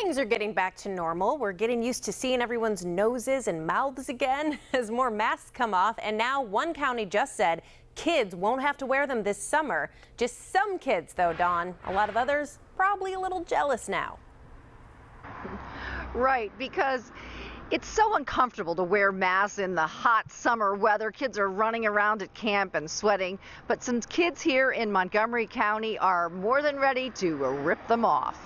Things are getting back to normal. We're getting used to seeing everyone's noses and mouths again as more masks come off. And now one county just said kids won't have to wear them this summer. Just some kids, though, Dawn. A lot of others probably a little jealous now. Right, because it's so uncomfortable to wear masks in the hot summer weather. Kids are running around at camp and sweating, but some kids here in Montgomery County are more than ready to rip them off.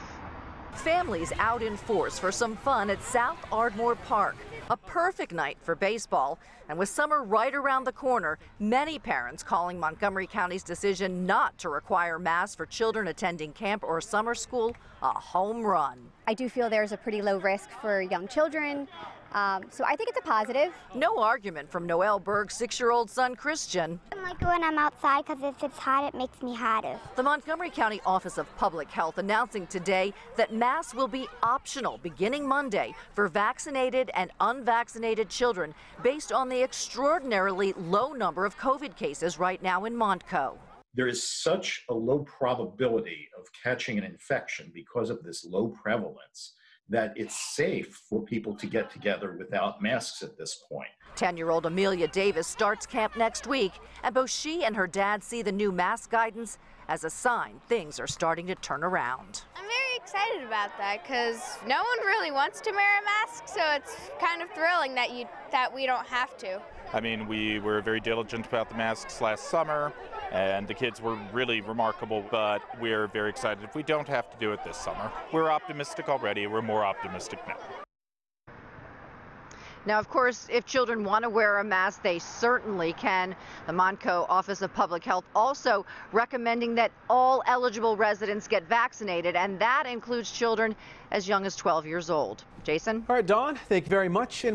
Families out in force for some fun at South Ardmore Park. A perfect night for baseball. And with summer right around the corner, many parents calling Montgomery County's decision not to require masks for children attending camp or summer school a home run. I do feel there's a pretty low risk for young children, so I think it's a positive. No argument from Noel Berg's 6-year-old son, Christian. I'm like when I'm outside, because if it's hot, it makes me hotter. The Montgomery County Office of Public Health announcing today that masks will be optional beginning Monday for vaccinated and unvaccinated children based on the extraordinarily low number of COVID cases right now in Montco. There is such a low probability of catching an infection because of this low prevalence that it's safe for people to get together without masks at this point. 10-year-old Amelia Davis starts camp next week, and both she and her dad see the new mask guidance as a sign things are starting to turn around. I'm very excited about that because no one really wants to wear a mask, so it's kind of thrilling that we don't have to. I mean, we were very diligent about the masks last summer, and the kids were really remarkable, but we're very excited if we don't have to do it this summer. We're optimistic already. We're more optimistic now. Now, of course, if children want to wear a mask, they certainly can. The Montco Office of Public Health also recommending that all eligible residents get vaccinated, and that includes children as young as 12 years old. Jason? All right, Dawn, thank you very much. And